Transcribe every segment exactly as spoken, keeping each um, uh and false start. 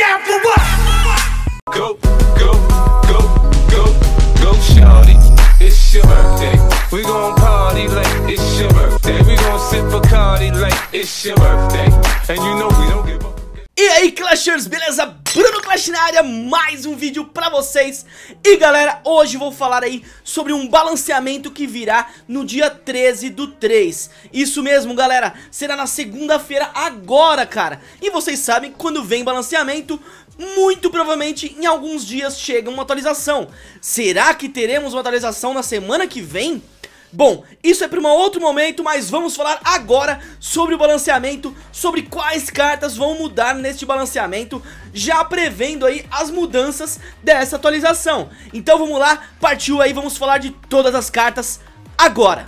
Go, go, go, go, go, shawty. It's your birthday. We gon' party like it's your birthday. We gon' sip Bacardi like it's your birthday. And you know we don't give up. E aí, Clashers, beleza? Bruno Clash na área, mais um vídeo pra vocês. E galera, hoje vou falar aí sobre um balanceamento que virá no dia treze do três. Isso mesmo, galera, será na segunda-feira agora, cara. E vocês sabem que quando vem balanceamento, muito provavelmente em alguns dias chega uma atualização. Será que teremos uma atualização na semana que vem? Bom, isso é para um outro momento, mas vamos falar agora sobre o balanceamento, sobre quais cartas vão mudar neste balanceamento, já prevendo aí as mudanças dessa atualização. Então vamos lá, partiu aí, vamos falar de todas as cartas agora.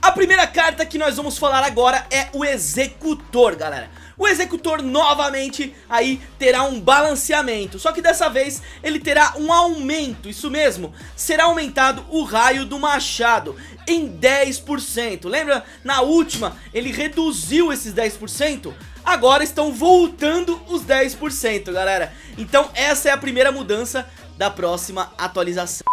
A primeira carta que nós vamos falar agora é o Executor, galera. O Executor novamente aí terá um balanceamento, só que dessa vez ele terá um aumento, isso mesmo, será aumentado o raio do machado em dez por cento, lembra? Na última ele reduziu esses dez por cento, agora estão voltando os dez por cento, galera. Então essa é a primeira mudança da próxima atualização.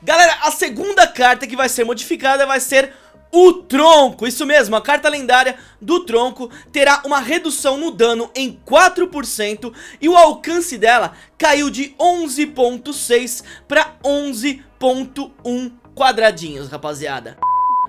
Galera, a segunda carta que vai ser modificada vai ser o Tronco, isso mesmo, a carta lendária do Tronco terá uma redução no dano em quatro por cento e o alcance dela caiu de onze vírgula seis para onze vírgula um quadradinhos, rapaziada.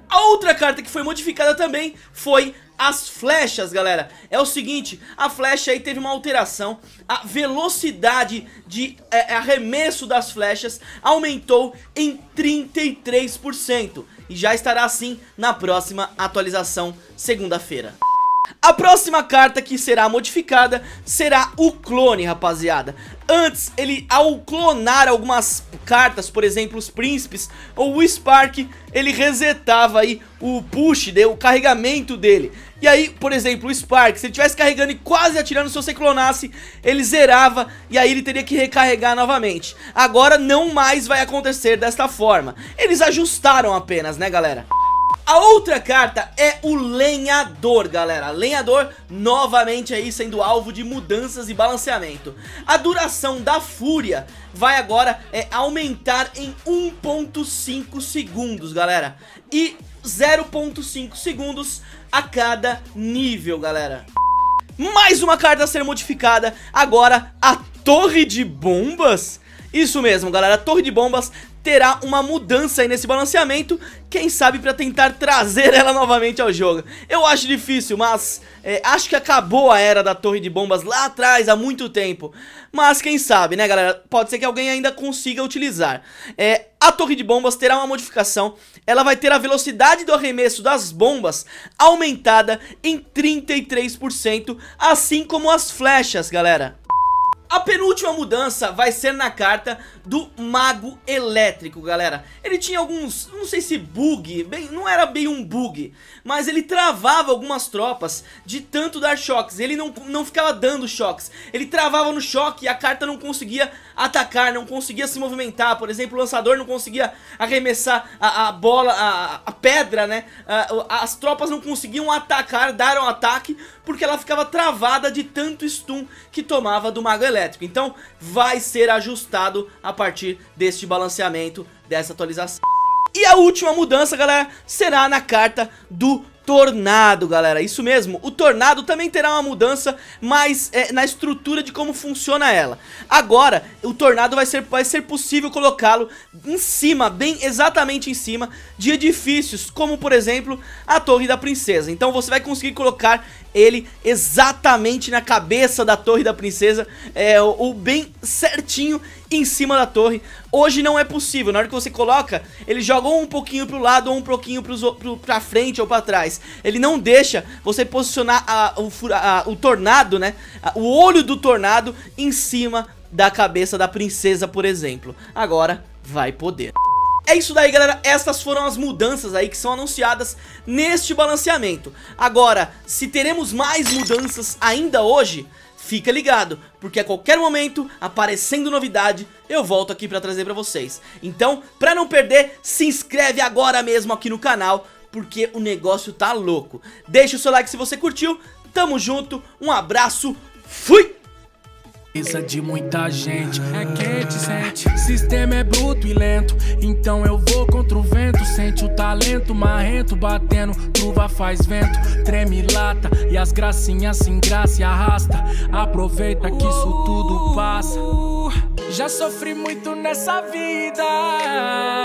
A outra carta que foi modificada também foi as flechas, galera. É o seguinte, a flecha aí teve uma alteração, a velocidade de é, arremesso das flechas aumentou em trinta e três por cento e já estará assim na próxima atualização, segunda-feira. A próxima carta que será modificada será o clone, rapaziada. Antes, ele ao clonar algumas cartas, por exemplo, os príncipes ou o Spark, ele resetava aí o push, o carregamento dele. E aí, por exemplo, o Spark, se ele estivesse carregando e quase atirando, se você clonasse, ele zerava e aí ele teria que recarregar novamente. Agora não mais vai acontecer desta forma. Eles ajustaram apenas, né, galera? A outra carta é o Lenhador, galera. Lenhador novamente aí sendo alvo de mudanças e balanceamento. A duração da fúria vai agora é, aumentar em um vírgula cinco segundos, galera. E zero vírgula cinco segundos a cada nível, galera. Mais uma carta a ser modificada, agora a Torre de Bombas. Isso mesmo, galera, a Torre de Bombas terá uma mudança aí nesse balanceamento, quem sabe pra tentar trazer ela novamente ao jogo. Eu acho difícil, mas é, acho que acabou a era da Torre de Bombas lá atrás, há muito tempo. Mas quem sabe, né, galera, pode ser que alguém ainda consiga utilizar. É, a Torre de Bombas terá uma modificação, ela vai ter a velocidade do arremesso das bombas aumentada em trinta e três por cento, assim como as flechas, galera. A penúltima mudança vai ser na carta do Mago Elétrico, galera. Ele tinha alguns, não sei se bug, bem, não era bem um bug, mas ele travava algumas tropas de tanto dar choques. Ele não, não ficava dando choques, ele travava no choque e a carta não conseguia atacar, não conseguia se movimentar. Por exemplo, o lançador não conseguia arremessar a, a bola, a, a pedra, né? A, as tropas não conseguiam atacar, dar um ataque, porque ela ficava travada de tanto stun que tomava do Mago Elétrico. Então vai ser ajustado a partir deste balanceamento, dessa atualização. E a última mudança, galera, será na carta do Tornado, galera. Isso mesmo, o Tornado também terá uma mudança, mas é, na estrutura de como funciona ela. Agora, o Tornado vai ser, vai ser possível colocá-lo em cima, bem exatamente em cima de edifícios, como por exemplo a Torre da Princesa. Então você vai conseguir colocar ele exatamente na cabeça da Torre da Princesa, é, ou, ou bem certinho em cima da torre. Hoje não é possível, na hora que você coloca, ele joga um pouquinho pro lado ou um pouquinho pro, pro, pra frente ou pra trás. Ele não deixa você posicionar a, o, a, o tornado, né? O olho do tornado em cima da cabeça da princesa, por exemplo. Agora vai poder. É isso daí, galera, estas foram as mudanças aí que são anunciadas neste balanceamento. Agora, se teremos mais mudanças ainda hoje, fica ligado, porque a qualquer momento, aparecendo novidade, eu volto aqui pra trazer pra vocês. Então, pra não perder, se inscreve agora mesmo aqui no canal, porque o negócio tá louco. Deixa o seu like se você curtiu. Tamo junto. Um abraço. Fui! Cabeça de muita gente é quente, sente. Sistema é bruto e lento, então eu vou contra o vento. Sente o talento marrento batendo, chuva faz vento. Treme lata e as gracinhas se engraça e arrasta. Aproveita que isso tudo passa. Já sofri muito nessa vida.